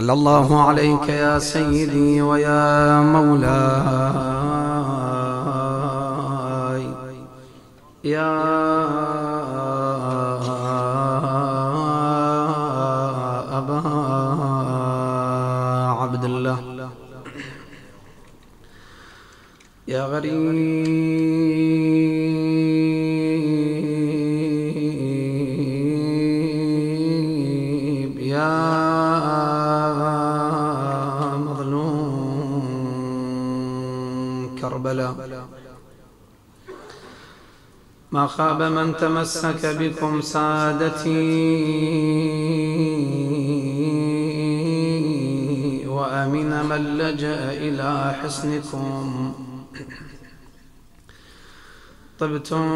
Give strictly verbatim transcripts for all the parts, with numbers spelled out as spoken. صلى الله عليك يا سيدي ويا مولاي يا أبا عبد الله يا غريب ما خاب من تمسك بكم سادتي وأمن من لجأ إلى حصنكم طبتم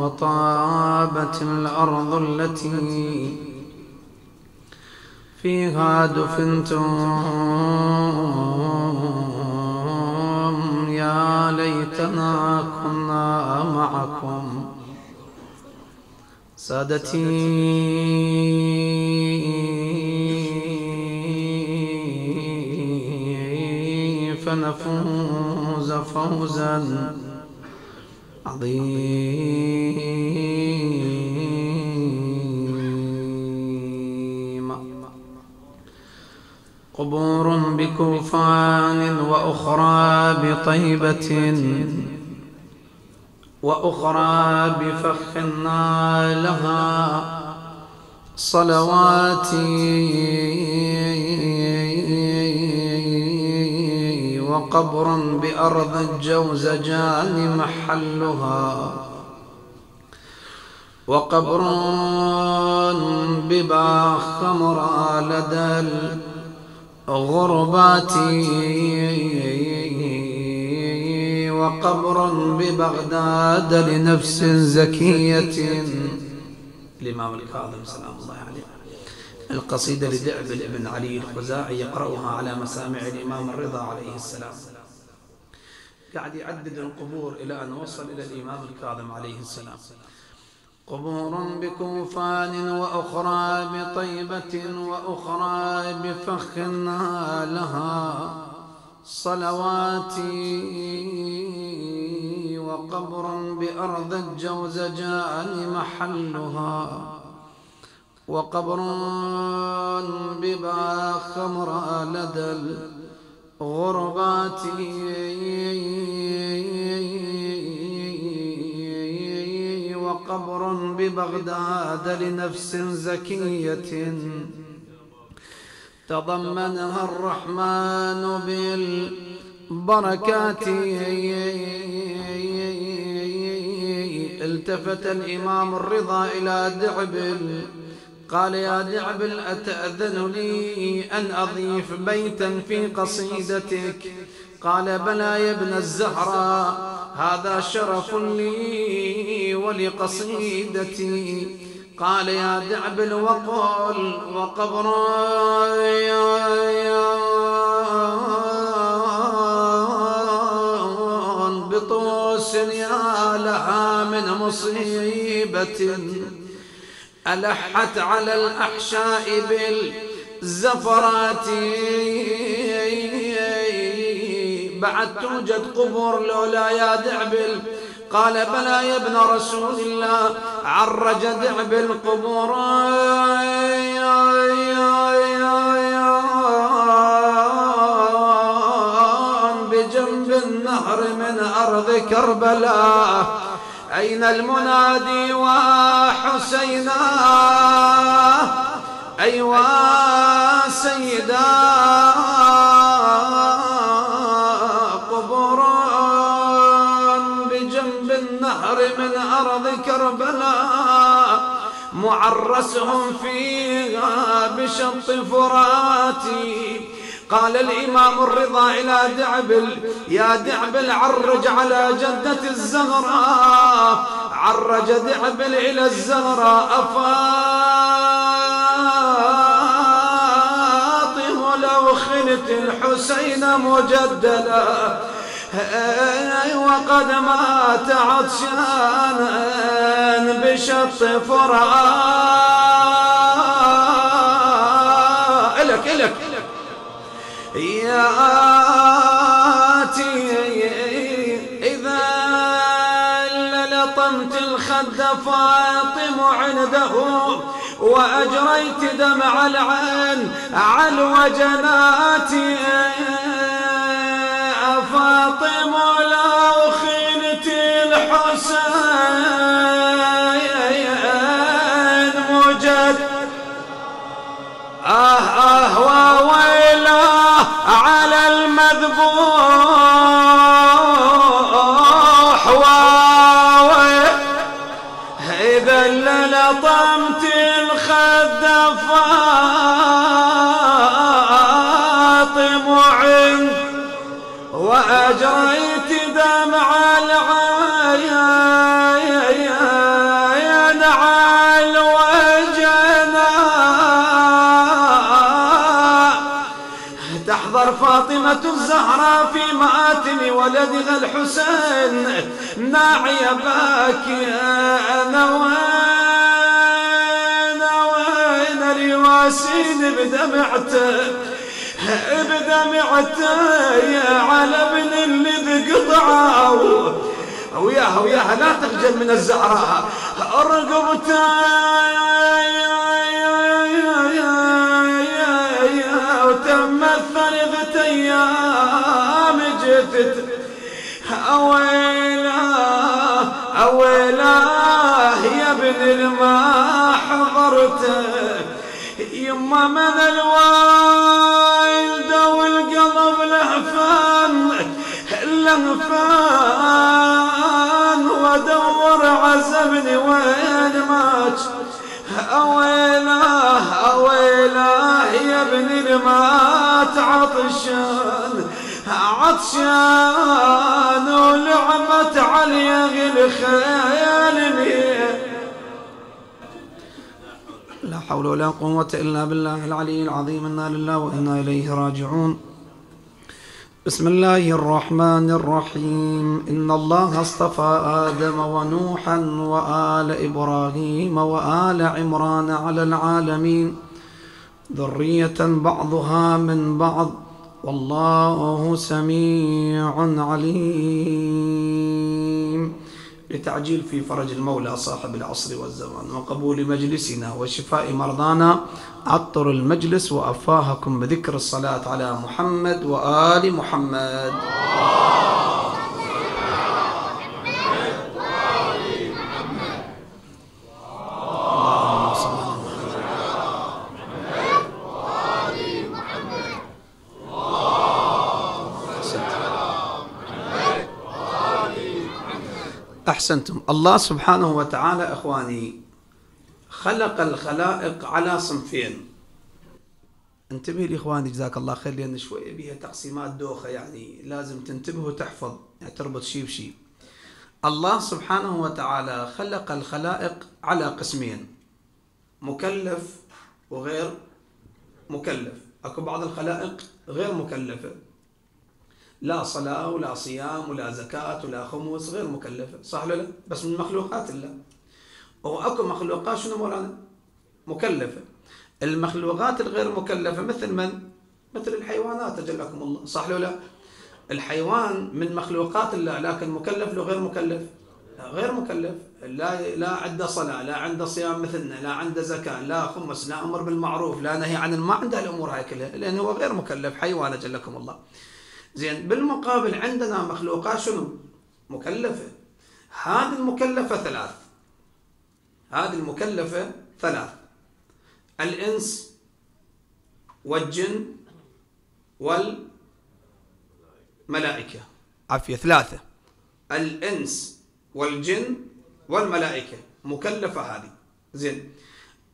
وطابت الأرض التي فيها دفنتم يا ليتنا كنا معكم سادتي فنفوز فوزا عظيما. قبور بكوفان وأخرى بطيبة وأخرى بفخ لها صلواتي وقبر بأرض الجوزجان محلها وقبر بباخ مرى لدى غرباتي وقبر ببغداد لنفس زكية الإمام الكاظم سلام الله عليه. القصيدة لدعبل ابن علي الخزاعي يقرأها على مسامع الإمام الرضا عليه السلام. قاعد يعدد القبور إلى أن وصل إلى الإمام الكاظم عليه السلام. قبور بكوفان وأخرى بطيبة وأخرى بفخ لها صلواتي وقبر بأرض الجوزجان محلها وقبر بباخ مرى لدى الغربات قبر ببغداد لنفس زكية تضمنها الرحمن بالبركات. التفت الإمام الرضا إلى دعبل قال يا دعبل أتأذن لي أن أضيف بيتا في قصيدتك؟ قال بلى يا ابن الزهراء هذا شرف لي ولقصيدتي. قال يا دعبل وقل وقبر بطوس يا لها من مصيبة ألحت على الأحشاء بالزفرات. بعد توجد قبور لولا يا دعبل؟ قال بلى يا ابن رسول الله عرج دعبل قبور بجنب النهر من أرض كربلاء. أين المنادي وحسينا أيوا سيدا من أرض كربلاء معرسهم فيها بشط فراتي. قال الإمام الرضا إلى دعبل يا دعبل عرج على جدة الزهراء. عرج دعبل إلى الزهراء أفاطم لو خلت الحسين مجددا وقد مات عطشانا بشط فرعان. إلك إلك ياتي إذا لطمت الخد فاطم عنده وأجريت دمع العين علو جناتي. فاطم لو خنت الحسين مجد آه آه وويله على المذبوح وويله إذا لطمت الخد فاطم عند وأجريت دمع العين علو جناح. تحضر فاطمة الزهراء في مآتم ولدها الحسين ناعية باكية نوين نوين اليواسين بدمعته بدمعتي على ابن اللي قطعوا وياها وياها لا تخجل من الزعراء رقبتي وتمثل ذات ايام جثت اويلاه اويلاه يا ابن ما حضرته يما من الوالده والقلب لهفان لهفان وادور عزبني وين ماج اويلاه اويلاه يا ابني لمات عطشان عطشان ولعمت علي الخيال. لا حول ولا قوة إلا بالله العلي العظيم. إنا لله وإنا إليه راجعون. بسم الله الرحمن الرحيم. إن الله اصطفى آدم ونوحا وآل إبراهيم وآل عمران على العالمين ذرية بعضها من بعض والله سميع عليم. لتعجيل في فرج المولى صاحب العصر والزمان وقبول مجلسنا وشفاء مرضانا عطر المجلس وأفواهكم بذكر الصلاة على محمد وآل محمد. أحسنتم. الله سبحانه وتعالى إخواني خلق الخلائق على صنفين. انتبهوا لي إخواني جزاك الله خير لأن شوية بيها تقسيمات دوخة يعني لازم تنتبه وتحفظ يعني تربط شيء بشيء. الله سبحانه وتعالى خلق الخلائق على قسمين، مكلف وغير مكلف. أكو بعض الخلائق غير مكلفة، لا صلاة ولا صيام ولا زكاة ولا خمس، غير مكلفة صح ولا لا؟ بس من مخلوقات الله. وأكو مخلوقات شنو مولانا؟ مكلفة. المخلوقات الغير مكلفة مثل من؟ مثل الحيوانات أجلكم الله صح ولا لا؟ الحيوان من مخلوقات الله لكن مكلف لو غير مكلف؟ غير مكلف. لا لا عنده صلاة، لا عنده صيام مثلنا، لا عنده زكاة، لا خمس، لا أمر بالمعروف، لا نهي عن، ما عنده الأمور هاي كلها لأنه هو غير مكلف، حيوان أجلكم الله. زين بالمقابل عندنا مخلوقات شنو؟ مكلفة. هذه المكلفة ثلاث. هذه المكلفة ثلاث. الإنس والجن والملائكة. عفية ثلاثة. الإنس والجن والملائكة مكلفة هذه. زين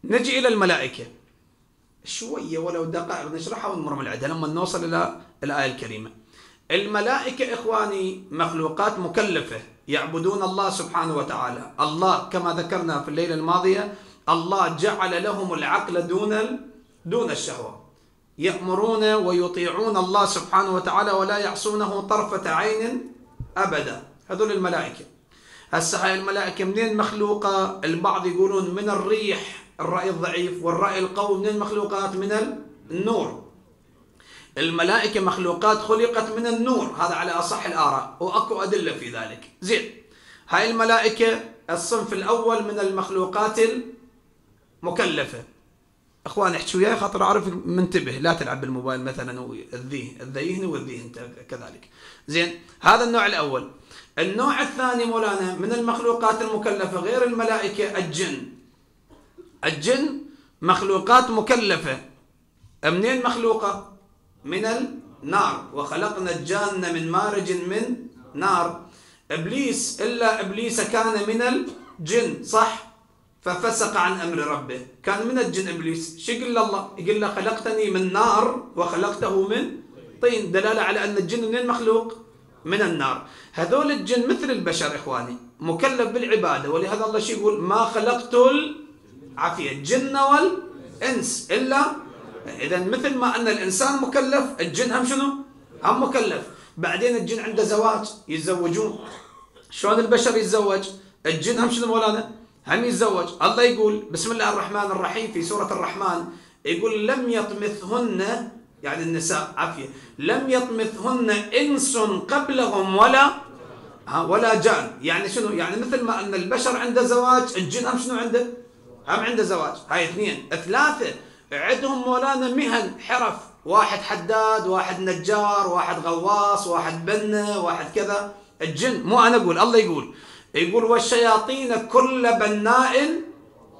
نجي إلى الملائكة. شوية ولو دقائق نشرحها ونمر عندها لما نوصل إلى الآية الكريمة. الملائكة إخواني مخلوقات مكلفة يعبدون الله سبحانه وتعالى. الله كما ذكرنا في الليلة الماضية الله جعل لهم العقل دون دون الشهوة. يأمرون ويطيعون الله سبحانه وتعالى ولا يعصونه طرفة عين أبدا. هذول الملائكة. هسه هاي الملائكة منين مخلوقة؟ البعض يقولون من الريح، الرأي الضعيف والرأي القوي. من المخلوقات؟ من النور. الملائكة مخلوقات خلقت من النور، هذا على أصح الآراء وأكو أدلة في ذلك. زين، هاي الملائكة الصنف الأول من المخلوقات المكلفة. اخواني احكي وياي خاطر اعرف، منتبه لا تلعب بالموبايل مثلا وتذيه تذيهني وتذيه انت كذلك. زين، هذا النوع الاول. النوع الثاني مولانا من المخلوقات المكلفه غير الملائكه الجن. الجن مخلوقات مكلفه. منين مخلوقه؟ من النار، وخلقنا الجان من مارج من نار. ابليس الا ابليس كان من الجن، صح؟ ففسق عن أمر ربه، كان من الجن إبليس. شو يقول الله؟ يقول له خلقتني من نار وخلقته من طين، دلالة على أن الجن من المخلوق من النار. هذول الجن مثل البشر إخواني، مكلف بالعبادة، ولهذا الله شو يقول؟ ما خلقت العافية الجن والإنس إلا. إذا مثل ما أن الإنسان مكلف، الجن هم شنو؟ هم مكلف. بعدين الجن عنده زواج، يتزوجون. شلون البشر يتزوج؟ الجن هم شنو مولانا؟ هم يتزوج. الله يقول بسم الله الرحمن الرحيم في سورة الرحمن، يقول لم يطمثهن، يعني النساء عافية، لم يطمثهن إنس قبلهم ولا ولا جان. يعني شنو؟ يعني مثل ما أن البشر عنده زواج، الجن هم شنو عنده؟ هم عنده زواج. هاي اثنين. ثلاثة عندهم مولانا مهن حرف، واحد حداد، واحد نجار، واحد غواص، واحد بنا، واحد كذا. الجن، مو أنا أقول، الله يقول، يقول والشياطين كل بناء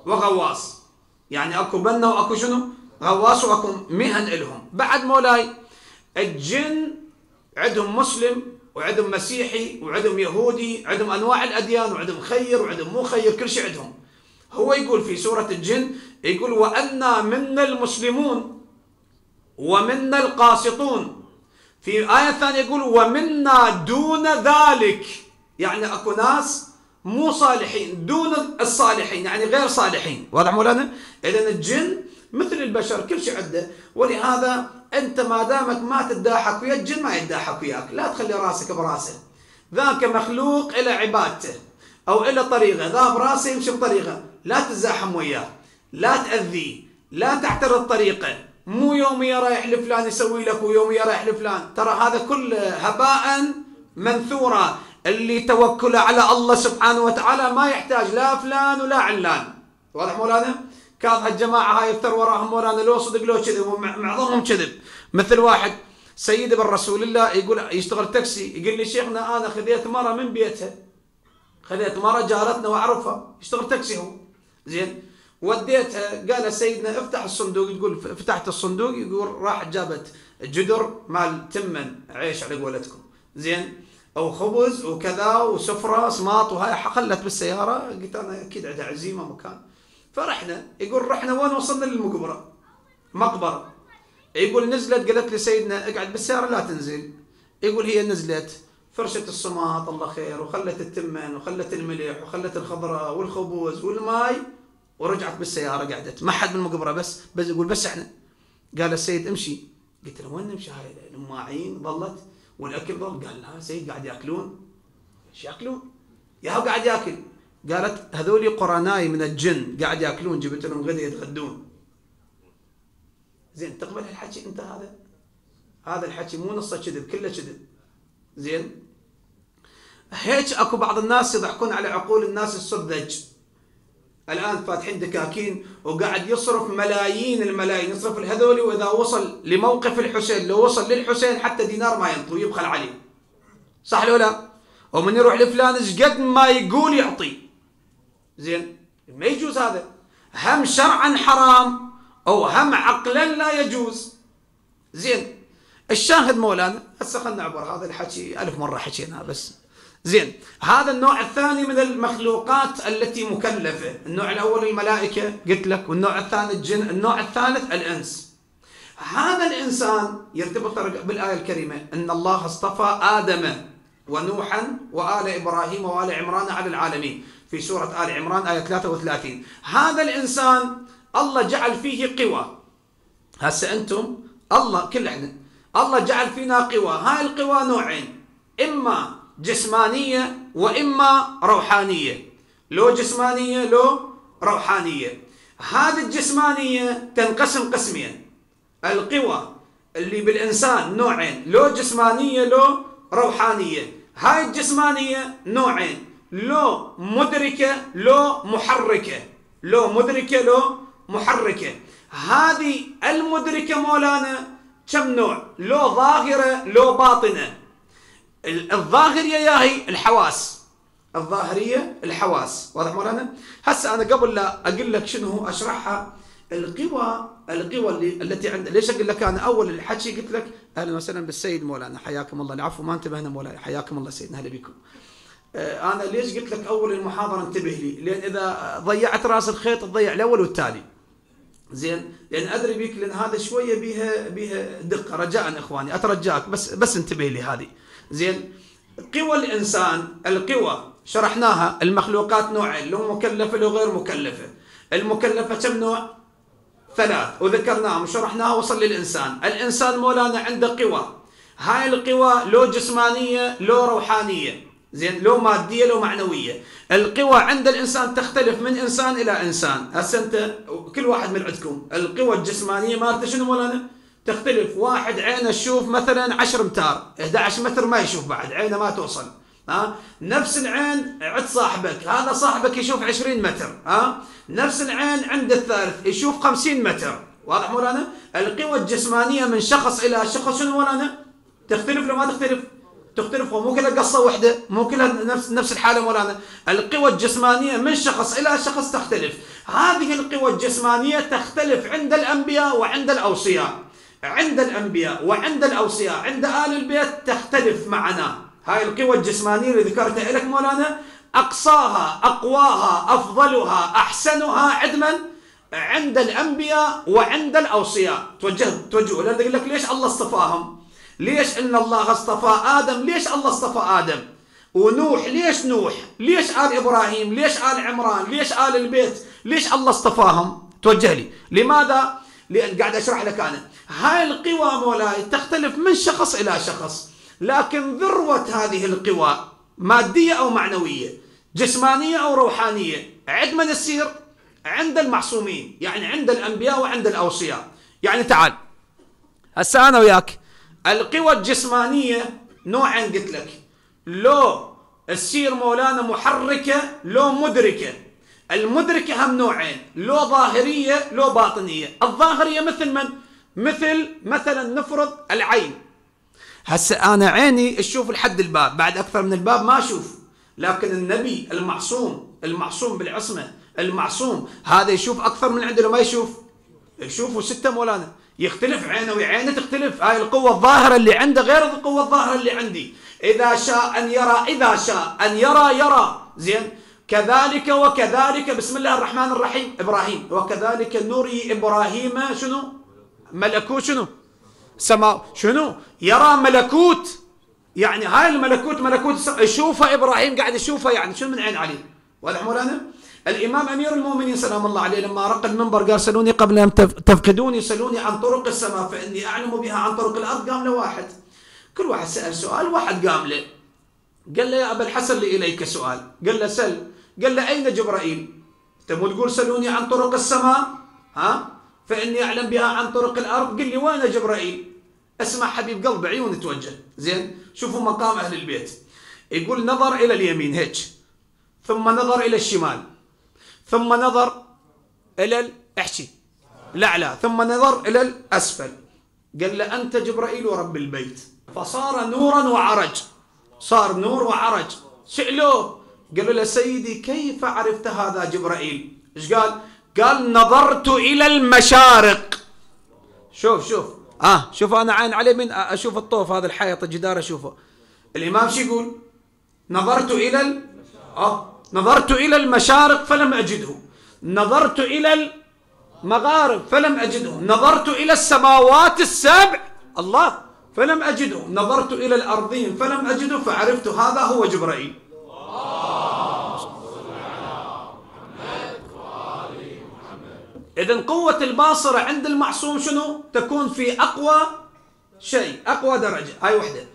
وغواص. يعني اكو بنا واكو شنو؟ غواص، واكو مهن الهم. بعد مولاي الجن عندهم مسلم وعندهم مسيحي وعندهم يهودي، عندهم انواع الاديان، وعندهم خير وعندهم مو خير، كل شيء عندهم. هو يقول في سورة الجن، يقول وأنا منا المسلمون ومنا القاسطون. في آية ثانية يقول ومنا دون ذلك. يعني اكو ناس مو صالحين، دون الصالحين، يعني غير صالحين. واضح مولانا؟ اذا الجن مثل البشر، كل شيء عنده. ولهذا انت ما دامك ما تتداحك ويا الجن ما يتداحك وياك، لا تخلي راسك براسه. ذاك مخلوق الى عبادته او الى طريقه، ذا براسه يمشي بطريقه، لا تتزاحم وياه، لا تاذيه، لا تعترض طريقه. مو يومي رايح لفلان يسوي لك ويومي رايح لفلان، ترى هذا كله هباء منثورا. اللي توكل على الله سبحانه وتعالى ما يحتاج لا فلان ولا علان. واضح مولانا؟ كاظ هالجماعه هاي يفتر وراهم مولانا لو صدق لو كذب، معظمهم كذب. مثل واحد سيد ابن رسول الله يقول يشتغل تاكسي، يقول لي شيخنا انا خذيت مره من بيتها، خذيت مره جارتنا واعرفها، يشتغل تاكسي هو. زين، وديتها، قال سيدنا افتح الصندوق، يقول فتحت الصندوق، يقول راحت جابت جدر مال تمن عيش على قولتكم، زين، او خبز وكذا وسفره سماط، وهاي خلت بالسياره. قلت انا اكيد عندها عزيمه مكان. فرحنا، يقول رحنا وين وصلنا للمقبره، مقبره. يقول نزلت، قالت لي سيدنا اقعد بالسياره لا تنزل. يقول هي نزلت فرشت السماط الله خير، وخلت التمن وخلت الملح وخلت الخضره والخبز والماي، ورجعت بالسياره قعدت، ما حد بالمقبره بس بس يقول بس احنا. قال السيد امشي. قلت له وين نمشي؟ هاي المواعين ظلت والاكل ظل. قال لا سيد قاعد ياكلون. ايش ياكلون؟ يا هو قاعد ياكل. قالت هذول قرناي من الجن قاعد ياكلون، جبت لهم غدا يتغدون. زين، تقبل هالحكي انت؟ هذا هذا الحكي مو نصه كذب، كله كذب. زين، هيك اكو بعض الناس يضحكون على عقول الناس السذج. الان فاتحين دكاكين وقاعد يصرف ملايين الملايين، يصرف الهذولي، واذا وصل لموقف الحسين، لو وصل للحسين حتى دينار ما ينطوي، يبخل عليه. صح لو لا؟ ومن يروح لفلان ايش قد ما يقول يعطي. زين، ما يجوز هذا، هم شرعا حرام او هم عقلا لا يجوز. زين، الشاهد مولانا هسه خلنا نعبر، هذا الحكي ألف مره حكيناه بس. زين، هذا النوع الثاني من المخلوقات التي مكلفة. النوع الأول الملائكة قلت لك، والنوع الثاني الجن، النوع الثالث الإنس. هذا الإنسان يرتبط بالآية الكريمة، إن الله اصطفى آدم ونوحا وآل إبراهيم وآل عمران على العالمين، في سورة آل عمران آية ثلاثة وثلاثين. هذا الإنسان الله جعل فيه قوى. هسه أنتم الله كل احنا الله جعل فينا قوى. هاي القوى نوعين، اما جسمانيه واما روحانيه، لو جسمانيه لو روحانيه. هذه الجسمانيه تنقسم قسمين، القوى اللي بالانسان نوعين، لو جسمانيه لو روحانيه. هاي الجسمانيه نوعين، لو مدركه لو محركه، لو مدركه لو محركه. هذه المدركه مولانا كم نوع؟ لو ظاهره لو باطنه. الظاهريه يا هي الحواس، الظاهريه الحواس، واضح مولانا؟ هسه انا قبل لا اقول لك شنو اشرحها القوى، القوى اللي التي عند، ليش اقول لك انا اول الحكي قلت لك اهلا وسهلا بالسيد مولانا حياكم الله، العفو ما انتبهنا مولانا حياكم الله سيدنا اهلا بكم. انا ليش قلت لك اول المحاضره انتبه لي؟ لان اذا ضيعت راس الخيط تضيع الاول والتالي. زين؟ لان ادري بيك لان هذا شويه بيها بيها دقه، رجاء اخواني اترجاك بس بس انتبه لي هذه. زين؟ قوى الانسان، القوى شرحناها، المخلوقات نوعين، له مكلفه له غير مكلفه. المكلفه كم نوع؟ ثلاث، وذكرناها وشرحناها وصل للانسان. الانسان مولانا عنده قوى، هاي القوى لو جسمانيه لو روحانيه، زين لو ماديه لو معنويه. القوى عند الانسان تختلف من انسان الى انسان، هسه انت كل واحد من عندكم القوى الجسمانيه مالته شنو مولانا؟ تختلف، واحد عينه تشوف مثلا عشرة امتار، احد عشر متر ما يشوف بعد، عينه ما توصل، ها؟ نفس العين عند صاحبك، هذا صاحبك يشوف عشرين متر، ها؟ نفس العين عند الثالث يشوف خمسين متر، واضح مولانا؟ القوى الجسمانيه من شخص الى شخص شنو مولانا؟ تختلف لو ما تختلف؟ تختلف، ومو كلها قصه واحده، مو كلها نفس نفس الحاله مولانا، القوى الجسمانيه من شخص الى شخص تختلف، هذه القوى الجسمانيه تختلف عند الانبياء وعند الاوصياء، عند الانبياء وعند الاوصياء، عند ال البيت تختلف معنا، هاي القوى الجسمانيه اللي ذكرتها لك مولانا اقصاها، اقواها، افضلها، احسنها عند من؟ عند الانبياء وعند الاوصياء، توجه توجهوا، لان اقول لك ليش الله اصطفاهم؟ ليش ان الله اصطفى ادم؟ ليش الله اصطفى ادم؟ ونوح ليش نوح؟ ليش ال ابراهيم؟ ليش ال عمران؟ ليش ال البيت؟ ليش الله اصطفاهم؟ توجه لي، لماذا؟ لان قاعد اشرح لك انا، هاي القوى مولاي تختلف من شخص الى شخص، لكن ذروه هذه القوى ماديه او معنويه، جسمانيه او روحانيه، عند من تصير؟ عند المعصومين، يعني عند الانبياء وعند الاوصياء، يعني تعال هسه انا وياك القوى الجسمانيه نوعا قلت لك، لو تصير مولانا محركه لو مدركه، المدركه هم نوعين، لو ظاهريه لو باطنيه، الظاهريه مثل من؟ مثل مثلا نفرض العين، هسه انا عيني اشوف لحد الباب، بعد اكثر من الباب ما اشوف، لكن النبي المعصوم، المعصوم بالعصمه، المعصوم هذا يشوف اكثر من عنده لو ما يشوف؟ يشوفوا سته مولانا، يختلف عينه وعينه تختلف، هاي القوه الظاهره اللي عنده غير القوه الظاهره اللي عندي، اذا شاء ان يرى، اذا شاء ان يرى يرى، زين؟ كذلك وكذلك بسم الله الرحمن الرحيم ابراهيم، وكذلك نري ابراهيم شنو؟ ملكوت شنو؟ سماء شنو؟ يرى ملكوت، يعني هاي الملكوت ملكوت يشوفه ابراهيم قاعد يشوفه، يعني شنو من عين عليه؟ واضح مولانا؟ الامام امير المؤمنين سلام الله عليه لما رق المنبر قال سلوني قبل ان تفقدوني، سلوني عن طرق السماء فاني اعلم بها عن طرق الارض، قام له واحد، كل واحد سال سؤال، واحد قام له قال له يا ابا الحسن لي اليك سؤال، قال له سل، قال له اين جبرائيل؟ انت مو تقول سلوني عن طرق السماء ها فاني اعلم بها عن طرق الارض، قل لي وين جبرائيل؟ اسمع حبيب قلب عيون توجه، زين؟ شوفوا مقام اهل البيت، يقول نظر الى اليمين هيك، ثم نظر الى الشمال، ثم نظر الى احكي الاعلى، ثم نظر الى الاسفل، قال له انت جبرائيل ورب البيت، فصار نورا وعرج، صار نور وعرج، سالوه قالوا له سيدي كيف عرفت هذا جبرائيل؟ ايش قال؟ قال نظرت الى المشارق. شوف شوف اه شوف انا عين علي من اشوف الطوف هذا الحائط الجدار اشوفه، الامام شو يقول؟ نظرت الى ال... اه نظرت الى المشارق فلم اجده، نظرت الى المغارب فلم اجده، نظرت الى السماوات السبع الله فلم اجده، نظرت الى الارضين فلم اجده، فعرفت هذا هو جبرائيل. إذن قوة الباصرة عند المعصوم شنو؟ تكون في أقوى شيء، أقوى درجة. هاي وحدة.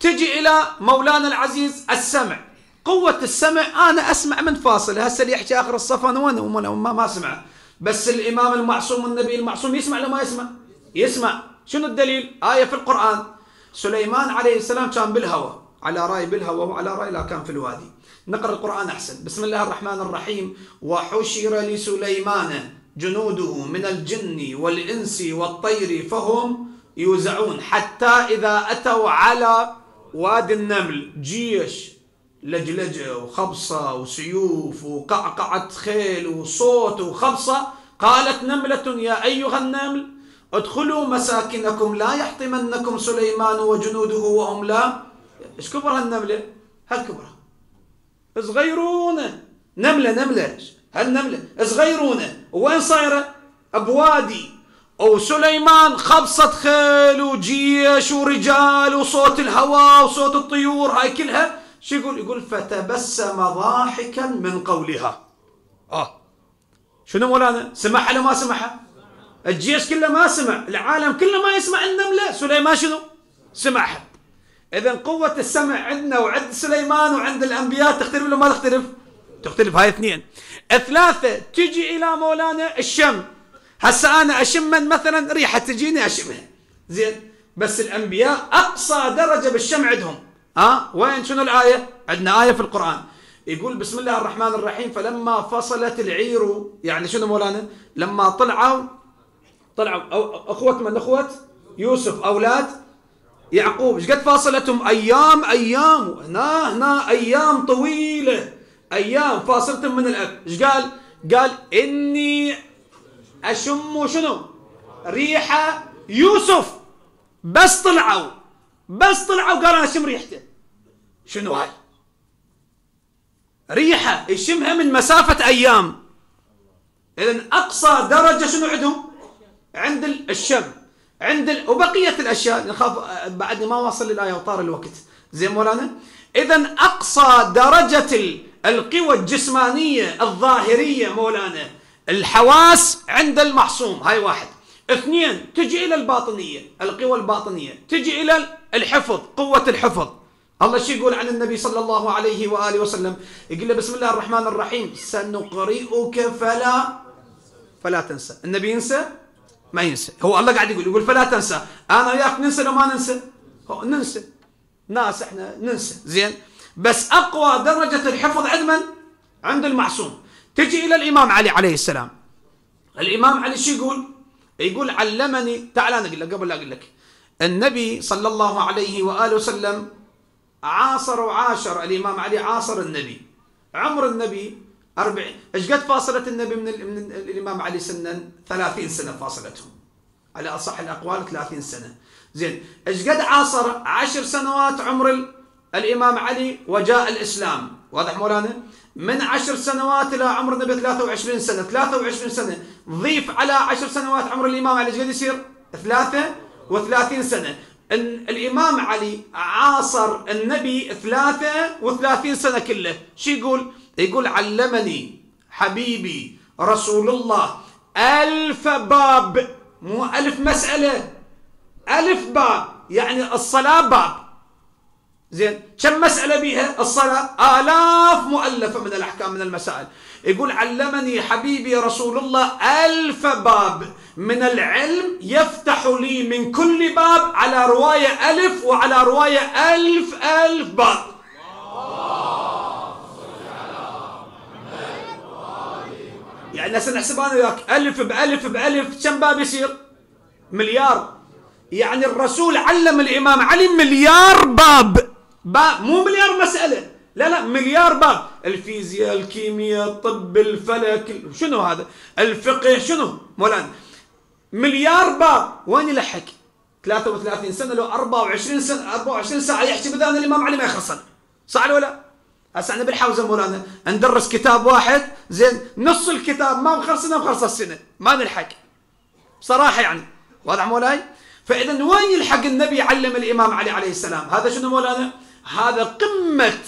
تجي إلى مولانا العزيز السمع. قوة السمع، أنا أسمع من فاصل، هسه اللي يحكي آخر الصف أنا وأنا ما ما أسمعه، بس الإمام المعصوم والنبي المعصوم يسمع لو ما يسمع؟ يسمع. شنو الدليل؟ آية في القرآن. سليمان عليه السلام كان بالهوى، على رأي بالهوى وعلى رأي لا كان في الوادي. نقرأ القرآن أحسن. بسم الله الرحمن الرحيم. وحشر لسليمان جنوده من الجن والإنس والطير فهم يوزعون حتى إذا أتوا على وادي النمل، جيش لجلجة وخبصة وسيوف وقعقعة خيل وصوت وخبصة، قالت نملة يا أيها النمل ادخلوا مساكنكم لا يحطمنكم سليمان وجنوده وهم لا. ايش كبر هالنملة؟ هالكبرها صغيرونة، نملة نملة هالنملة صغيرونة. وين صايرة؟ بوادي. وسليمان خبصة خيل وجيش ورجال وصوت الهواء وصوت الطيور، هاي كلها شو يقول؟ يقول فتبسم ضاحكا من قولها. اه شنو مولانا؟ سمعها لو ما سمعها؟ الجيش كله ما سمع، العالم كله ما يسمع النملة، سليمان شنو؟ سمعها. إذا قوة السمع عندنا وعند سليمان وعند الأنبياء تختلف ولا ما تختلف؟ تختلف. هاي اثنين. ثلاثة تجي إلى مولانا الشم. هسه أنا أشمن مثلا ريحة تجيني أشمها، زين، بس الأنبياء أقصى درجة بالشم عندهم. ها وين شنو الآية؟ عندنا آية في القرآن يقول بسم الله الرحمن الرحيم فلما فصلت العير، يعني شنو مولانا؟ لما طلعوا طلعوا أخوة من أخوة يوسف أولاد يعقوب، ايش قد فاصلتهم؟ أيام أيام، هنا هنا أيام طويلة، أيام فاصلتهم من الأب. ايش قال؟ قال إني أشم شنو؟ ريحة يوسف. بس طلعوا بس طلعوا قال أنا أشم ريحته. شنو هاي؟ ريحة يشمها من مسافة أيام. إذا أقصى درجة شنو عندهم؟ عند الشم. عند ال... وبقية الأشياء نخاف بعدني ما واصل للآية وطار الوقت، زين مولانا؟ إذا أقصى درجة القوى الجسمانية الظاهرية مولانا الحواس عند المعصوم، هاي واحد. اثنين تجي إلى الباطنية، القوى الباطنية، تجي إلى الحفظ، قوة الحفظ. الله شو يقول عن النبي صلى الله عليه وآله وسلم؟ يقول له بسم الله الرحمن الرحيم سنقرئك فلا فلا تنسى. النبي ينسى؟ ما ينسى. هو الله قاعد يقول يقول فلا تنسى. انا وياك ننسى لو ما ننسى؟ هو ننسى، ناس احنا ننسى، زين، بس اقوى درجه الحفظ عند من؟ عند المعصوم. تجي الى الامام علي عليه السلام. الامام علي شو يقول؟ يقول علمني، تعال انا اقول لك قبل لا اقول لك. النبي صلى الله عليه واله وسلم عاصر وعاشر، الامام علي عاصر النبي، عمر النبي أربعين. ايش قد فاصلت النبي من, ال... من ال... الامام علي سنا؟ ثلاثين سنه فاصلتهم على اصح الاقوال، ثلاثين سنه، زين. ايش قد عاصر؟ عشر سنوات عمر ال... الامام علي وجاء الاسلام، واضح مولانا؟ من عشر سنوات الى عمر النبي ثلاثة وعشرين سنه، ثلاثة وعشرين سنه ضيف على عشر سنوات عمر الامام علي، ايش قد يصير؟ ثلاثة وثلاثين سنه. الامام علي عاصر النبي ثلاثة وثلاثين سنه كله. شو يقول؟ يقول علمني حبيبي رسول الله ألف باب، مو ألف مسألة، ألف باب، يعني الصلاة باب، زين، كم مسألة بيها الصلاة؟ آلاف مؤلفة من الأحكام من المسائل. يقول علمني حبيبي رسول الله ألف باب من العلم يفتح لي من كل باب على رواية ألف وعلى رواية ألف ألف باب. يعني هسه نحسب انا وياك الف بالف بالف كم باب يصير؟ مليار. يعني الرسول علم الامام علي مليار باب، باب مو مليار مساله، لا لا مليار باب، الفيزياء، الكيمياء، الطب، الفلك، شنو هذا؟ الفقه، شنو؟ مولانا مليار باب، وين يلحق؟ ثلاثة وثلاثين سنه لو أربعة وعشرين سنه، أربعة وعشرين ساعه يحكي بذان الامام علي ما يخلصن، صح ولا لا؟ هسه احنا بالحوزه مولانا ندرس كتاب واحد، زين، نص الكتاب ما مخلصنا مخلص السنه، ما نلحق. بصراحه يعني، واضح مولاي؟ فاذا وين يلحق النبي علم الامام علي عليه السلام؟ هذا شنو مولانا؟ هذا قمه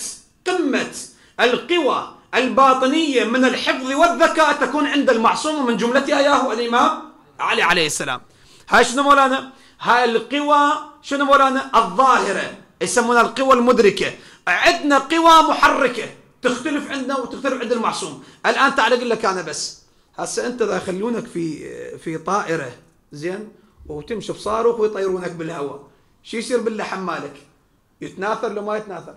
قمه القوى الباطنية من الحفظ والذكاء تكون عند المعصوم ومن جملتها ياهو الإمام علي عليه السلام. هاي شنو مولانا؟ هاي القوى شنو مولانا؟ الظاهرة يسمونها القوى المدركة. عندنا قوى محركة تختلف عندنا وتختلف عند المعصوم. الآن تعال أقول لك أنا بس هسه أنت إذا يخلونك في في طائرة زين وتمشي بصاروخ ويطيرونك بالهواء، شو يصير بالله حمالك؟ يتناثر لو ما يتناثر؟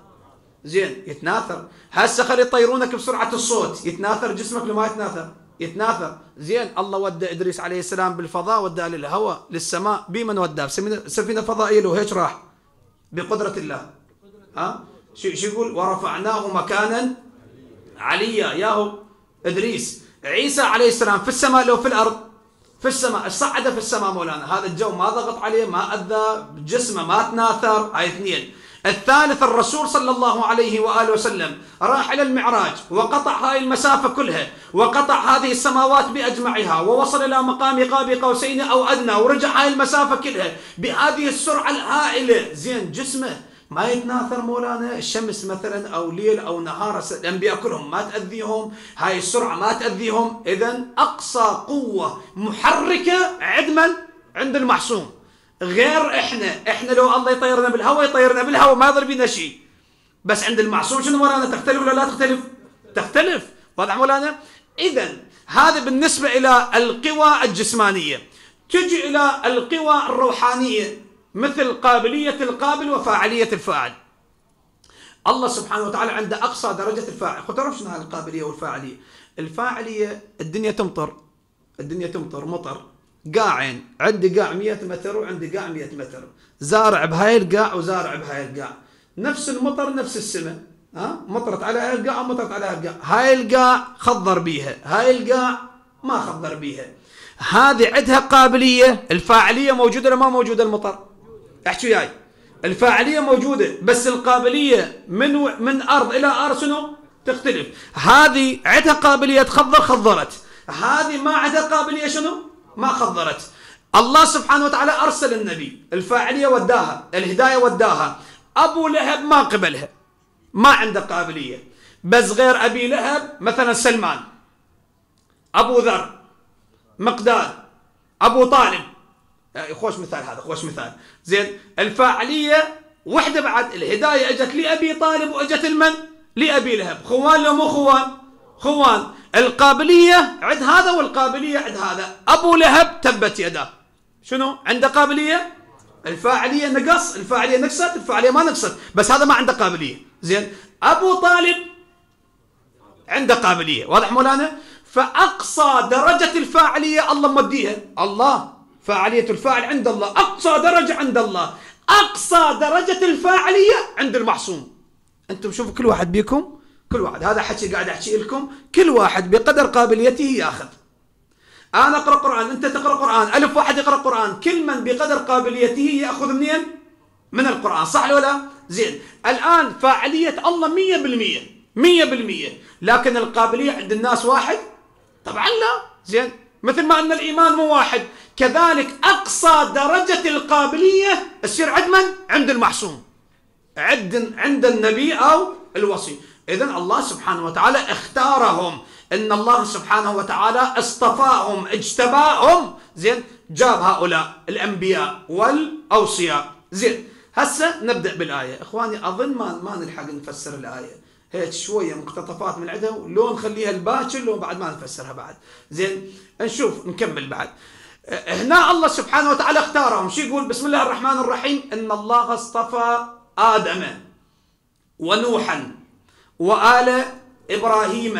زين يتناثر. هسه خلي يطيرونك بسرعة الصوت، يتناثر جسمك لو ما يتناثر؟ يتناثر. زين الله ودى إدريس عليه السلام بالفضاء، وداه للهواء للسماء، بمن وداه؟ سفينة فضائية له هيك راح بقدرة الله. ها شو شو يقول؟ ورفعناه مكانا عليا، ياهو إدريس. عيسى عليه السلام في السماء لو في الأرض؟ في السماء. صعد في السماء مولانا، هذا الجو ما ضغط عليه، ما أذى جسمه، ما تناثر. هاي اثنين. الثالث الرسول صلى الله عليه وآله وسلم راح إلى المعراج وقطع هاي المسافة كلها وقطع هذه السماوات بأجمعها ووصل إلى مقام قاب قوسين أو أدنى ورجع هاي المسافة كلها بهذه السرعة الهائلة. زين جسمه ما يتناثر مولانا، الشمس مثلا أو ليل أو نهار الأنبياء كلهم ما تأذيهم، هاي السرعة ما تأذيهم. إذن أقصى قوة محركة عند من؟ عند المعصوم، غير احنا. احنا لو الله يطيرنا بالهواء يطيرنا بالهواء ما يضر بينا شيء، بس عند المعصوم شنو مولانا؟ تختلف ولا لا تختلف؟ تختلف. واضح مولانا؟ اذا هذا بالنسبه الى القوى الجسمانيه. تجي الى القوى الروحانيه مثل قابليه القابل وفاعليه الفاعل. الله سبحانه وتعالى عنده اقصى درجه الفاعل، خو تعرف شنو هاي القابليه والفاعليه؟ الفاعليه الدنيا تمطر، الدنيا تمطر مطر، قاعين عندي قاع مئة متر وعندي قاع مئة متر، زارع بهاي القاع وزارع بهاي القاع، نفس المطر نفس السماء، ها مطرت على هاي القاع ومطرت على هاي القاع، هاي القاع خضر بيها، هاي القاع ما خضر بيها. هذه عندها قابليه، الفاعليه موجوده ولا ما موجوده المطر؟ احكي وياي. الفاعليه موجوده بس القابليه من و... من ارض الى ارض شنو؟ تختلف. هذه عندها قابليه تخضر خضرت، هذه ما عندها قابليه شنو؟ ما خضرت. الله سبحانه وتعالى أرسل النبي، الفاعلية وداها، الهداية وداها. أبو لهب ما قبلها، ما عنده قابلية. بس غير أبي لهب مثلا سلمان، أبو ذر، مقداد، أبو طالب. خوش مثال هذا، خوش مثال. زين الفاعلية وحدة، بعد الهداية أجت لأبي طالب وأجت لمن؟ لأبي لهب. خوان لو مو خوان؟ خوان. القابلية عند هذا والقابلية عند هذا. أبو لهب تبت يده، شنو عنده قابلية؟ الفاعلية نقص، الفاعلية نقصت، الفاعلية ما نقصت، بس هذا ما عنده قابلية. زين أبو طالب عنده قابلية. واضح مولانا؟ فأقصى درجة الفاعلية الله مديها، الله فاعلية الفاعل عند الله، أقصى درجة عند الله. أقصى درجة الفاعلية عند المعصوم. أنتم شوفوا كل واحد بيكم، كل واحد هذا حكي قاعد احكي لكم، كل واحد بقدر قابليته ياخذ. انا اقرا قران، انت تقرا قران، الف واحد يقرا قران، كل من بقدر قابليته ياخذ منين؟ من القران، صح ولا لا؟ زين الان فاعليه الله مئة بالمئة مئة بالمئة، لكن القابليه عند الناس واحد؟ طبعا لا. زين مثل ما ان الايمان مو واحد، كذلك اقصى درجه القابليه تصير عند من؟ عند المعصوم، عند عند النبي او الوصي. إذن الله سبحانه وتعالى اختارهم، إن الله سبحانه وتعالى اصطفاهم اجتباهم. زين جاب هؤلاء الأنبياء والأوصياء. زين هسه نبدأ بالآية، إخواني أظن ما ما نلحق نفسر الآية، هيك شوية مقتطفات من عندها ولو نخليها الباكر لو بعد ما نفسرها بعد. زين نشوف نكمل بعد. هنا الله سبحانه وتعالى اختارهم، شو يقول؟ بسم الله الرحمن الرحيم، إن الله اصطفى آدم ونوحا وآل إبراهيم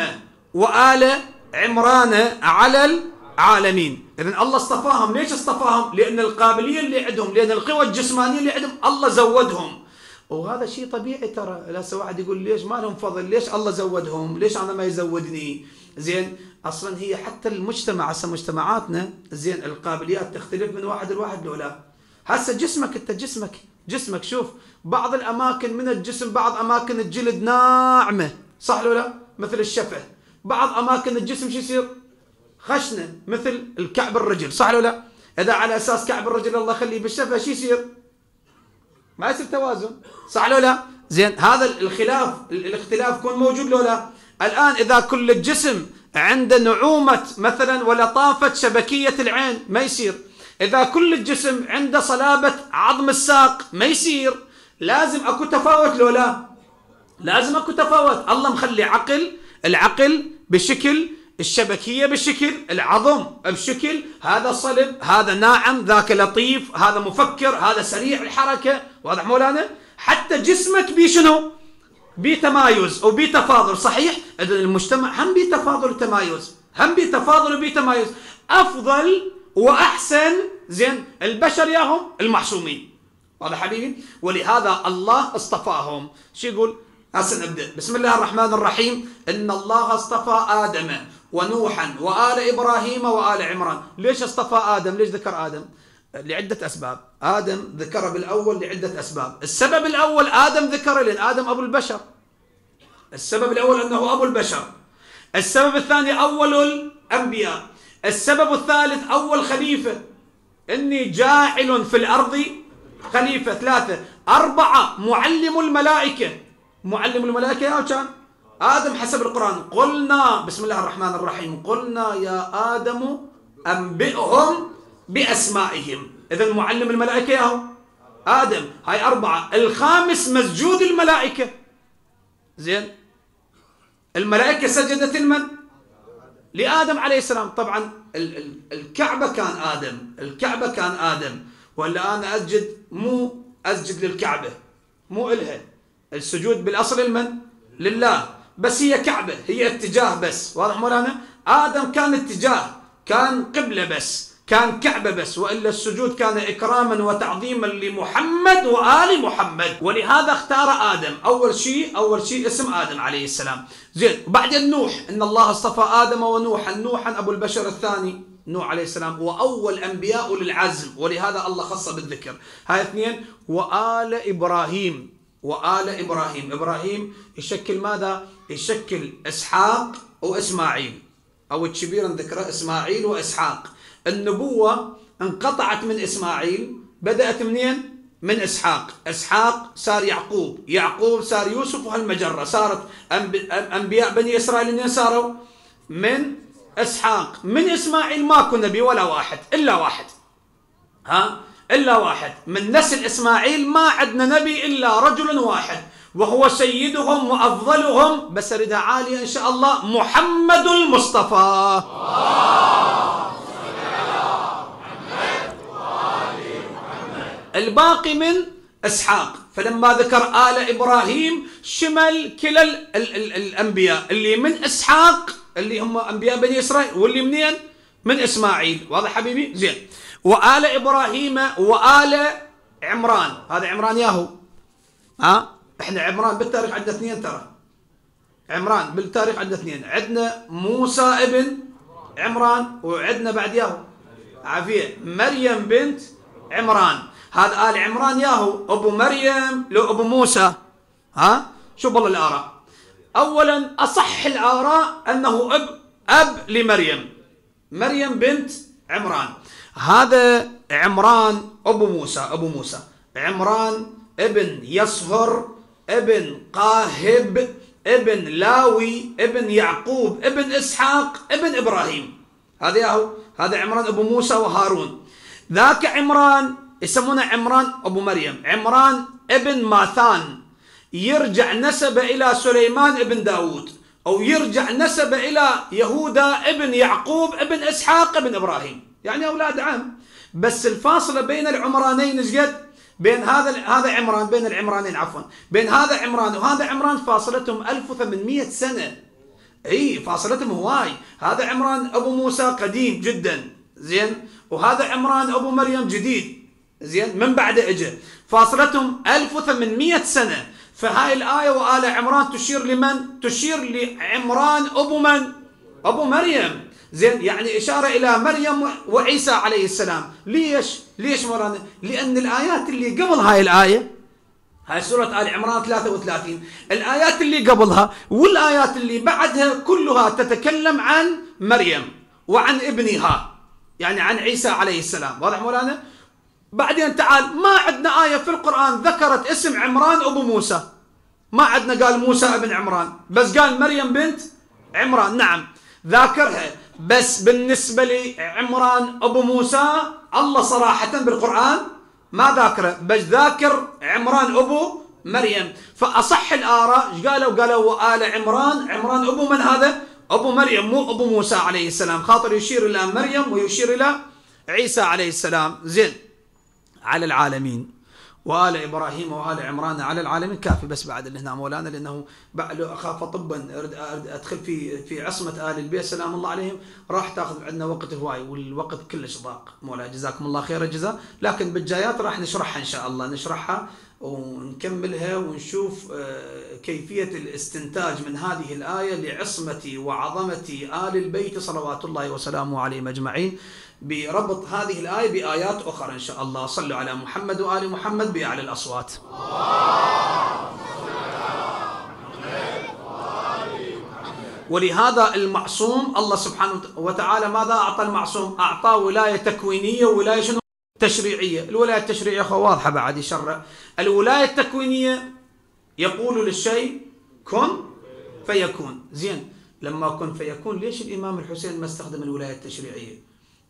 وآل عمران على العالمين. إذن الله اصطفاهم. ليش اصطفاهم؟ لأن القابلية اللي عندهم، لأن القوى الجسمانية اللي عندهم الله زودهم. وهذا شيء طبيعي ترى، لا واحد يقول ليش ما لهم فضل، ليش الله زودهم، ليش أنا ما يزودني؟ زين أصلا هي حتى المجتمع هسه مجتمعاتنا زين القابليات تختلف من واحد لواحد لو لا. هسه جسمك أنت، جسمك جسمك شوف بعض الاماكن من الجسم، بعض اماكن الجلد ناعمه، صح لو لا؟ مثل الشفه. بعض اماكن الجسم شو يصير؟ خشنه مثل الكعب الرجل، صح لو لا؟ اذا على اساس كعب الرجل الله يخليه بالشفه شو يصير؟ ما يصير توازن، صح لو لا؟ زين هذا الخلاف الاختلاف يكون موجود لو لا؟ الآن إذا كل الجسم عنده نعومة مثلا ولطافة شبكية العين ما يصير. إذا كل الجسم عنده صلابة عظم الساق ما يصير. لازم أكو تفاوت لو لا لازم أكو تفاوت. الله مخلي عقل العقل بشكل، الشبكية بشكل، العظم بشكل، هذا صلب، هذا ناعم، ذاك لطيف، هذا مفكر، هذا سريع الحركة. واضح مولانا؟ حتى جسمك بي شنو؟ بي تمايز وبي تفاضل. صحيح؟ إذن المجتمع هم بي تفاضل وتمايز، هم بي تفاضل وبي تمايز. أفضل وأحسن زين البشر ياهم المحسومين. واضح حبيبي؟ ولهذا الله اصطفاهم. شو يقول؟ هسه نبدأ. بسم الله الرحمن الرحيم. إن الله اصطفى آدم ونوحا وآل إبراهيم وآل عمران. ليش اصطفى آدم؟ ليش ذكر آدم؟ لعدة أسباب. آدم ذكر بالأول لعدة أسباب. السبب الأول آدم ذكر لأن آدم أبو البشر. السبب الأول أنه أبو البشر. السبب الثاني أول الأنبياء. السبب الثالث أول خليفة، إني جاعل في الأرض خليفة. ثلاثة. أربعة معلم الملائكة. معلم الملائكة يا كان آدم حسب القرآن. قلنا بسم الله الرحمن الرحيم قلنا يا آدم أنبئهم بأسمائهم. إذا معلم الملائكة يا هو آدم. هاي أربعة. الخامس مسجود الملائكة. زين الملائكة سجدت لمن؟ لآدم عليه السلام. طبعا الكعبة كان آدم، الكعبة كان آدم. ولا أنا أسجد مو أسجد للكعبة، مو إلها. السجود بالأصل لمن؟ لله. بس هي كعبة، هي اتجاه بس. واضح مولانا؟ آدم كان اتجاه، كان قبلة بس، كان كعبة بس. وإلا السجود كان إكراما وتعظيما لمحمد وآل محمد. ولهذا اختار آدم أول شيء. أول شيء اسم آدم عليه السلام. زين. وبعدين نوح. إن الله اصطفى آدم ونوحا. نوحا أبو البشر الثاني نوح عليه السلام، وأول أنبياء للعزم. ولهذا الله خصه بالذكر. هاي اثنين. وآل إبراهيم. وآل إبراهيم. إبراهيم يشكل ماذا؟ يشكل إسحاق وإسماعيل، أو الكبير نذكره إسماعيل وإسحاق. النبوة انقطعت من إسماعيل، بدأت منين؟ من إسحاق. إسحاق صار يعقوب، يعقوب صار يوسف، وهالمجرة صارت أنبياء بني إسرائيل. منين صاروا؟ من إسحاق. من إسماعيل ماكو نبي ولا واحد إلا واحد. ها؟ إلا واحد من نسل إسماعيل. ما عندنا نبي إلا رجل واحد وهو سيدهم وأفضلهم، بس رداء عالية إن شاء الله، محمد المصطفى. الباقي من إسحاق. فلما ذكر آل إبراهيم شمل كلا ال ال ال الأنبياء اللي من إسحاق، اللي هم أنبياء بني إسرائيل، واللي منين؟ من إسماعيل. واضح حبيبي؟ زين. وآل إبراهيم وآل عمران. هذا عمران ياهو. ها؟ احنا عمران بالتاريخ عندنا اثنين ترى. عمران بالتاريخ عندنا اثنين، عندنا موسى ابن عمران، وعندنا بعد ياهو عافية مريم بنت عمران. هذا آل عمران ياهو أبو مريم لو أبو موسى. ها؟ شو بالله الآراء؟ أولاً أصح الآراء أنه أب أب لمريم، مريم بنت عمران. هذا عمران أبو موسى، أبو موسى عمران ابن يصهر ابن قاهب ابن لاوي ابن يعقوب ابن إسحاق ابن إبراهيم. هذا ياهو. هذا عمران أبو موسى وهارون. ذاك عمران يسمونه عمران أبو مريم، عمران ابن ماثان، يرجع نسبه إلى سليمان ابن داود، أو يرجع نسبه إلى يهوذا ابن يعقوب ابن إسحاق ابن إبراهيم. يعني أولاد عم. بس الفاصلة بين العمرانين إيش قد؟ بين هذا هذا عمران، بين العمرانين عفوا، بين هذا عمران وهذا عمران فاصلتهم ألف وثمانمئة سنة. إي فاصلتهم هواي. هذا عمران أبو موسى قديم جدا، زين، وهذا عمران أبو مريم جديد، زين، من بعده إجا. فاصلتهم ألف وثمانمئة سنة. فهاي الآية وآل عمران تشير لمن؟ تشير لعمران أبو من؟ أبو مريم. زين. يعني إشارة إلى مريم وعيسى عليه السلام. ليش؟ ليش مولانا؟ لأن الآيات اللي قبل هاي الآية، هاي سورة آل عمران ثلاثة وثلاثين، الآيات اللي قبلها والآيات اللي بعدها كلها تتكلم عن مريم وعن ابنها، يعني عن عيسى عليه السلام. واضح مولانا؟ بعدين تعال، ما عندنا آية في القرآن ذكرت اسم عمران أبو موسى، ما عندنا قال موسى ابن عمران، بس قال مريم بنت عمران. نعم ذاكرها، بس بالنسبة لعمران أبو موسى الله صراحة بالقرآن ما ذاكره، بس ذاكر عمران أبو مريم. فأصح الآراء قالوا قالوا وآل عمران، عمران أبو من هذا؟ أبو مريم، مو أبو موسى عليه السلام، خاطر يشير إلى مريم ويشير إلى عيسى عليه السلام. زين، على العالمين وآل إبراهيم وآل عمران على العالمين كافي، بس بعد اللي هنا مولانا، لأنه أخاف طبا أدخل في في عصمة آل البيت سلام الله عليهم، راح تأخذ عندنا وقت هواي والوقت كلش ضاق مولانا. جزاكم الله خير الجزاء، لكن بالجايات راح نشرحها إن شاء الله، نشرحها ونكملها ونشوف كيفية الاستنتاج من هذه الآية لعصمة وعظمة آل البيت صلوات الله وسلامه عليهم أجمعين، بربط هذه الآية بآيات أخرى إن شاء الله. صلوا على محمد وآل محمد بأعلى الأصوات. ولهذا المعصوم الله سبحانه وتعالى ماذا أعطى المعصوم؟ أعطاه ولاية تكوينية وولاية شنو؟ تشريعية. الولاية التشريعية أخوة واضحة بعد يشرع. الولاية التكوينية يقول للشيء كن فيكون. زين، لما كن فيكون ليش الإمام الحسين ما استخدم الولاية التشريعية؟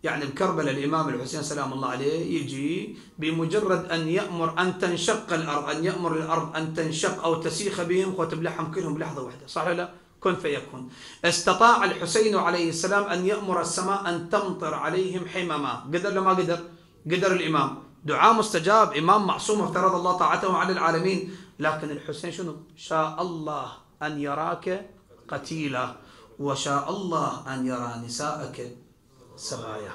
يعني بكربلاء الإمام الحسين سلام الله عليه يجي بمجرد أن يأمر أن تنشق الأرض، أن يأمر الأرض أن تنشق أو تسيخ بهم وتبلعهم كلهم بلحظة واحدة، صح ولا لا؟ كن فيكون. استطاع الحسين عليه السلام أن يأمر السماء أن تمطر عليهم حمما، قدر لو ما قدر؟ قدر الإمام، دعاء مستجاب، إمام معصوم افترض الله طاعته على العالمين. لكن الحسين شنو؟ شاء الله أن يراك قتيلا وشاء الله أن يرى نساءك سبايا،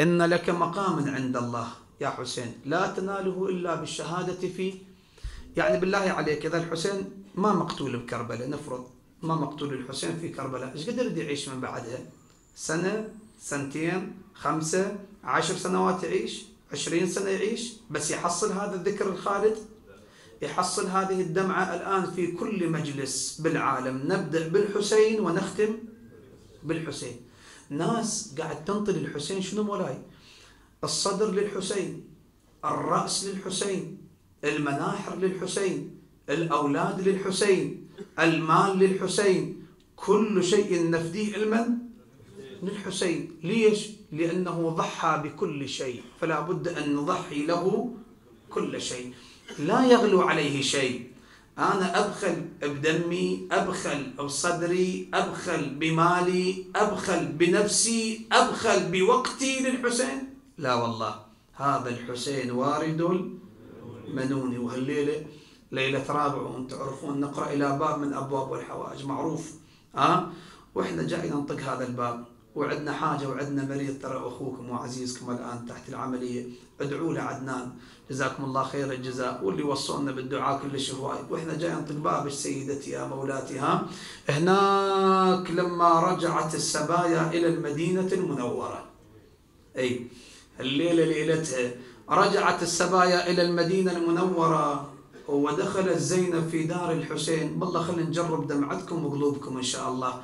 إن لك مقام عند الله يا حسين لا تناله إلا بالشهادة فيه. يعني بالله عليك إذا الحسين ما مقتول بكربلاء، نفرض ما مقتول الحسين في كربلاء، إيش قدر يدي يعيش من بعدها؟ سنة، سنتين، خمسة، عشر سنوات يعيش، عشرين سنة يعيش، بس يحصل هذا الذكر الخالد، يحصل هذه الدمعة. الآن في كل مجلس بالعالم نبدأ بالحسين ونختم بالحسين. ناس قاعد تنطي للحسين شنو مولاي؟ الصدر للحسين، الرأس للحسين، المناحر للحسين، الأولاد للحسين، المال للحسين، كل شيء نفديه لمن؟ للحسين. ليش؟ لأنه ضحى بكل شيء، فلا بد أن نضحي له كل شيء، لا يغلو عليه شيء. أنا أبخل بدمي، أبخل بصدري، أبخل بمالي، أبخل بنفسي، أبخل بوقتي للحسين؟ لا والله، هذا الحسين وارد المنون. وهالليلة ليلة رابع وأنتم تعرفون نقرأ إلى باب من أبواب والحوائج معروف، أه؟ وإحنا جايين ننطق هذا الباب وعندنا حاجة وعندنا مريض، ترى أخوكم وعزيزكم الآن تحت العملية، ادعوا له عدنان جزاكم الله خير الجزاء، واللي وصلنا بالدعاء كلش هواي، وإحنا جايين نطق بابك سيدتي يا مولاتي. ها هناك لما رجعت السبايا إلى المدينة المنورة، أي الليلة ليلتها رجعت السبايا إلى المدينة المنورة، ودخلت زينب في دار الحسين. بالله خلينا نجرب دمعتكم وقلوبكم إن شاء الله.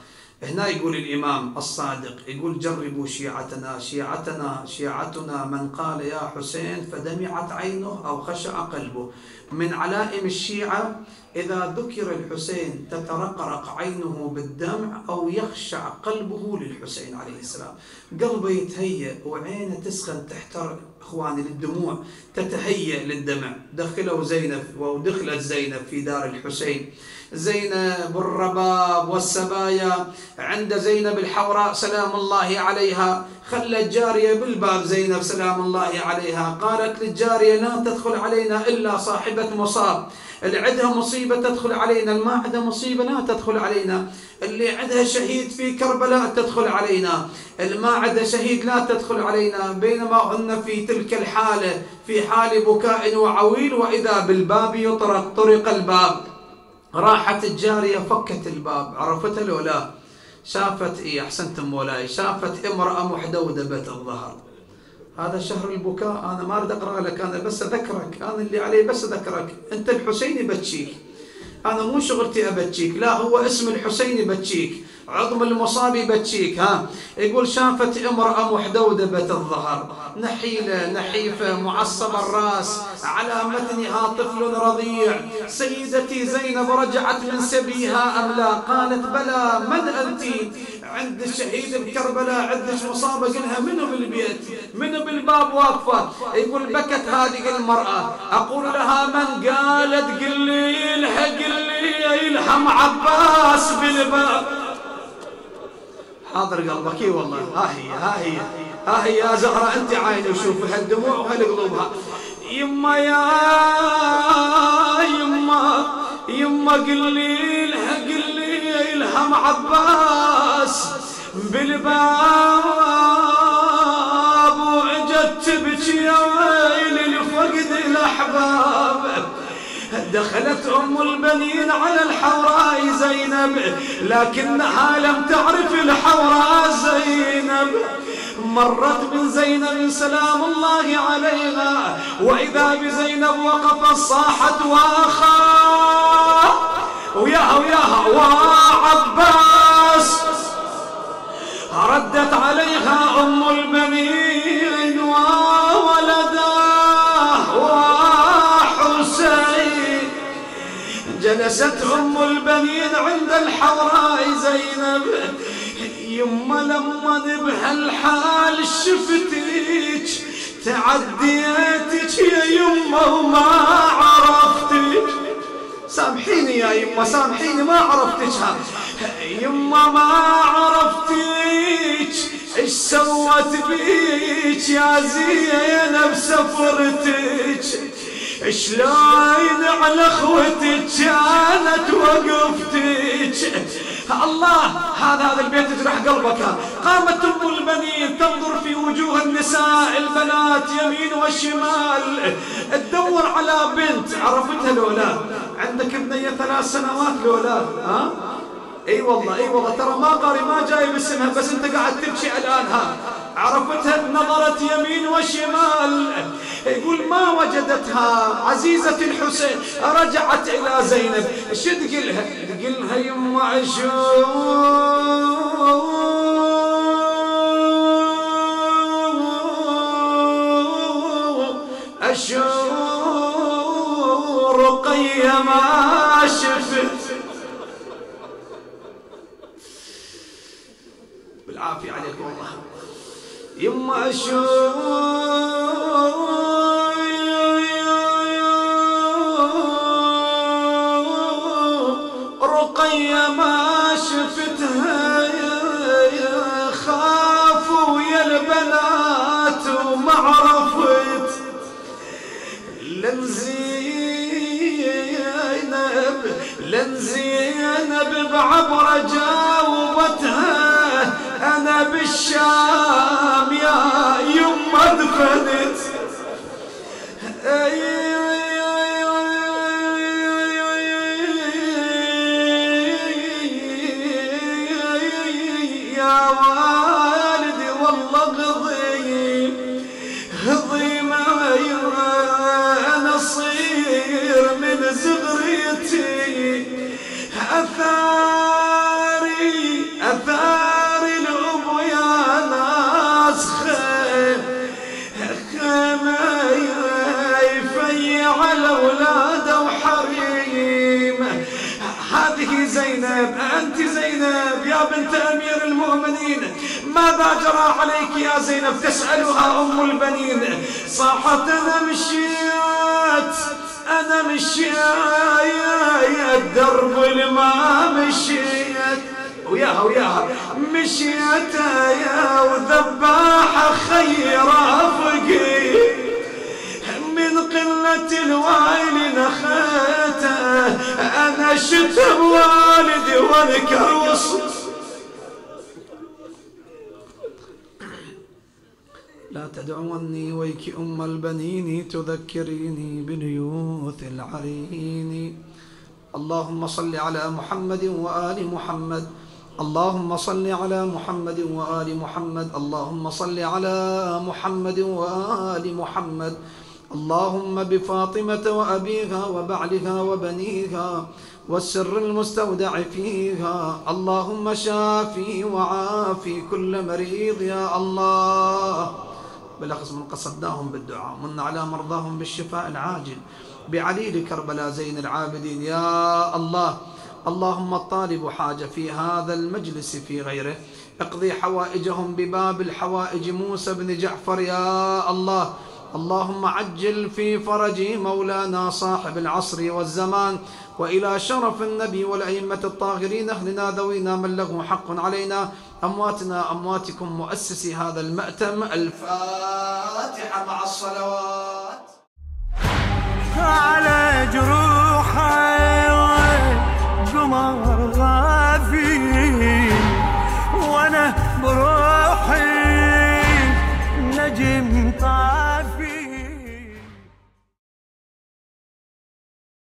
هنا يقول الإمام الصادق، يقول جربوا شيعتنا شيعتنا شيعتنا، من قال يا حسين فدمعت عينه أو خشع قلبه. من علائم الشيعة إذا ذكر الحسين تترقرق عينه بالدمع أو يخشع قلبه للحسين عليه السلام، قلبه يتهيأ وعينه تسخن تحترق إخواني للدموع، تتهيأ للدمع. دخلوا زينب ودخلت زينب في دار الحسين، زينب الرباب والسبايا عند زينب الحوراء سلام الله عليها. خلت جارية بالباب زينب سلام الله عليها، قالت للجارية لا تدخل علينا إلا صاحبة مصاب، اللي عندها مصيبة تدخل علينا، اللي ما عندها مصيبة لا تدخل علينا، اللي عندها شهيد في كربلاء تدخل علينا، اللي ما عندها شهيد لا تدخل علينا. بينما هن في تلك الحالة في حال بكاء وعويل، وإذا بالباب يطرق، طرق الباب، راحت الجارية فكت الباب، عرفتها لو لا؟ شافت إيه أحسنتم مولاي، شافت امرأة محدودة بيت الظهر. هذا شهر البكاء، أنا ما أريد أقرأ لك، أنا بس أذكرك، أنا اللي علي بس أذكرك، أنت الحسين يبكيك، هذا مو شغلتي أبتشيك، لا هو اسم الحسين بتشيك، عظم المصابي بتشيك. ها يقول شافت امرأة محدودة الظهر، نحيلة نحيفة معصبة الراس، على متنها طفل رضيع، سيدتي زينب رجعت من سبيها أم لا؟ قالت بلى. من أنت؟ عند شهيد بكربلاء، عندك مصابة. قلها منو بالبيت؟ منو بالباب واقفة؟ يقول بكت هذه المرأة، أقول لها من؟ قالت قل لي الحق لي يلحم عباس بالباب. حاضر قلبك. اي والله ها هي ها هي ها هي يا زهرة انت عيني وشوفي هالدموع وهالقلوبها. يما يا يما يما قلي لها قلي الهم عباس بالباب، واجت تبكي يا ويلي لفقد الاحباب. دخلت أم البنين على الحوراء زينب، لكنها لم تعرف الحوراء زينب. مرت من زينب سلام الله عليها، وإذا بزينب وقفت صاحت واخا وياها وياها وعباس. ردت عليها أم البنين وولداه وحسين. جلست أم البنين عند الحوراء زينب، يما لما بهالحال شفتك تعديتك يا يما وما عرفتك. سامحيني يا يما سامحيني ما عرفتك. يما ما عرفتك ايش سوت بيك يا زينب سفرتك، شلون على اخوتك كانت وقفتك. الله هذا هذا البيت يجرح قلبك. قامت ام البنين تنظر في وجوه النساء البنات يمين وشمال، تدور على بنت عرفتها لولا. عندك بنيه ثلاث سنوات لولا ها؟ اي والله اي والله ترى ما قاري ما جايب اسمها، بس انت قاعد تبكي الان. ها عرفتها بنظرة يمين وشمال. يقول ما وجدتها عزيزة الحسين، رجعت إلى زينب. شد قلها؟ قلها يما أشوق أشوق رقية ما شفت. بالعافية عليكم الله. يما أشوق رقية ما شفتها، خافوا يا البنات وما عرفت. لنزينب لنزينب بعبرة جاوبتها أنا بالشام يا يما دفنت. يا والدي والله غضيم غضيم أنا صير من زغريتي، أثاري أثاري على أولاده وحريم. هذه زينب، أنت زينب يا بنت أمير المؤمنين، ماذا جرى عليك يا زينب؟ تسألها أم البنين. صاحت أنا مشيت أنا مشيت يا الدرب اللي ما مشيت وياها وياها مشيت يا وذباحة خيرة فقير من قلة الوالد نخاته. أنا شتم والدي وانكر وصف. لا تدعوني ويك أم البنين تذكريني بنيوث العرين. اللهم صل على محمد وآل محمد، اللهم صل على محمد وآل محمد، اللهم صل على محمد وآل محمد، اللهم بفاطمة وأبيها وبعلها وبنيها والسر المستودع فيها، اللهم شافي وعافي كل مريض يا الله. بالأخص من قصدناهم بالدعاء، من على مرضاهم بالشفاء العاجل، بعلي لكربلاء زين العابدين يا الله. اللهم الطالب حاجة في هذا المجلس في غيره، اقضي حوائجهم بباب الحوائج موسى بن جعفر يا الله. اللهم عجل في فرج مولانا صاحب العصر والزمان، وإلى شرف النبي والأئمة الطاهرين أهلنا ذوينا من له حق علينا، أمواتنا أمواتكم، مؤسسي هذا المأتم. الفاتحة مع الصلوات. على جروحي وقمر